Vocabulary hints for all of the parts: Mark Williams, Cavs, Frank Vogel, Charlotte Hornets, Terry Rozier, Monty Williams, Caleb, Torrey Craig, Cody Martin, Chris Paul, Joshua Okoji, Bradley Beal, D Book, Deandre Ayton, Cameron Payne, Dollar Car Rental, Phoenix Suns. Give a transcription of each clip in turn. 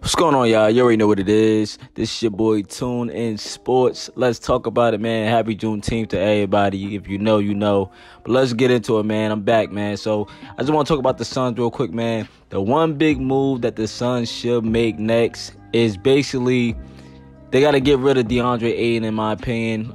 What's going on, y'all? You already know what it is. This is your boy Tune In Sports. Let's talk about it, man. Happy Juneteenth to everybody. If you know, you know. But let's get into it, man. I'm back, man. So I just want to talk about the Suns real quick, man. The one big move that the Suns should make next is basically they got to get rid of Deandre Ayton, in my opinion.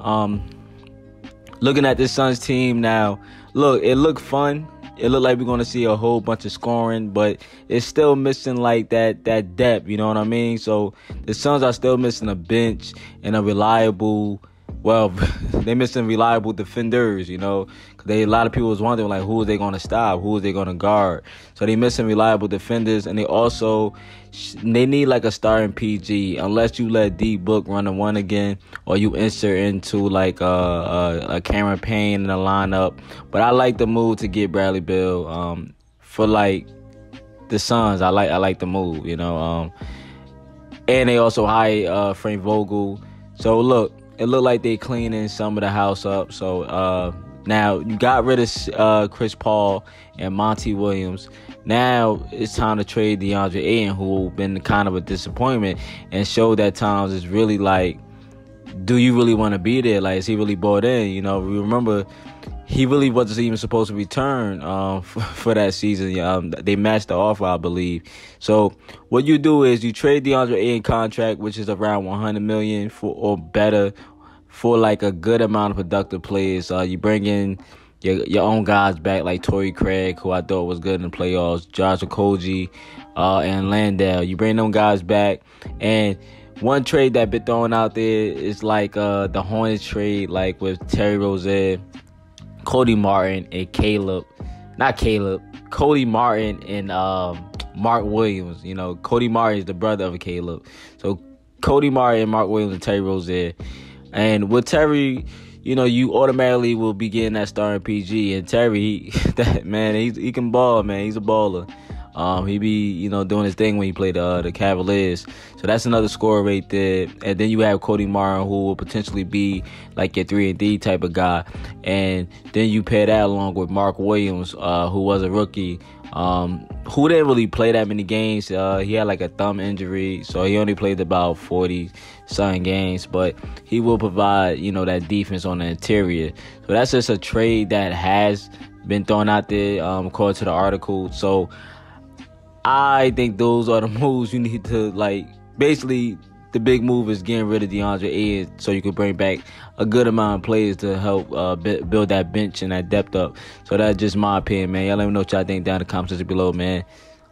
Looking at this Suns team now, look, it looked fun. It looked like we're going to see a whole bunch of scoring, but it's still missing like that depth, you know what I mean? So the Suns are still missing a bench and a reliable, well, they're missing reliable defenders, you know? Cause a lot of people was wondering, like, who are they going to stop? Who are they going to guard? So they're missing reliable defenders, and they need like a starting PG, unless you let D Book run the one again, or you insert into like a Cameron Payne in the lineup. But I like the move to get Bradley Beal for like the Suns. I like the move, you know. And they also hired Frank Vogel. So look, it looked like they cleaning some of the house up. So now you got rid of Chris Paul and Monty Williams. Now it's time to trade Deandre Ayton, who been kind of a disappointment and showed that times is really like, do you really want to be there? Like, is he really bought in? You know, we remember he really wasn't even supposed to return for that season. They matched the offer, I believe. So what you do is you trade Deandre Ayton contract, which is around $100 million for or better, for like a good amount of productive players. You bring in your own guys back, like Torrey Craig, who I thought was good in the playoffs, Joshua Okoji, and Landell. You bring them guys back. And one trade that been thrown out there is like the Hornets trade, like with Terry Rozier, Cody Martin, and Cody Martin and Mark Williams. You know, Cody Martin is the brother of Caleb. So Cody Martin, Mark Williams, and Terry Rozier. And with Terry, you know, you automatically will be getting that starting PG. And Terry, he can ball, man. He's a baller. He be, you know, doing his thing when he played the Cavaliers. So that's another score right there. And then you have Cody Martin, who will potentially be like your 3-and-D type of guy. And then you pair that along with Mark Williams, who was a rookie, who didn't really play that many games. He had like a thumb injury, so he only played about 40-something games. But he will provide, you know, that defense on the interior. So that's just a trade that has been thrown out there, according to the article. So I think those are the moves you need to, like, basically the big move is getting rid of Deandre Ayton so you can bring back a good amount of players to help build that bench and that depth up. So that's just my opinion, man. Y'all let me know what y'all think down in the comment section below, man.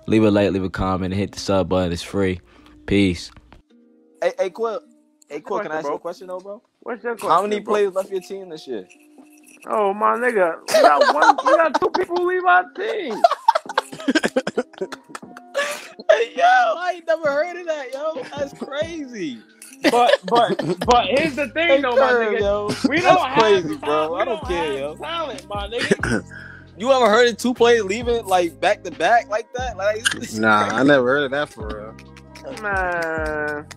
Leave a like, leave a comment, and hit the sub button. It's free. Peace. Hey, Quill. Hey, Quill, can I ask you a question, though, bro? What's your question? How many players left your team this year? Oh, my nigga. We got two people who leave our team. Hey, yo, I ain't never heard of that, yo. That's crazy. But here's the thing, though, my nigga. Yo. We don't That's have crazy, talent. Bro. I don't care, yo. Talent, my nigga. You ever heard of two players leaving like back to back like that? Like, nah, I never heard of that for real. Man,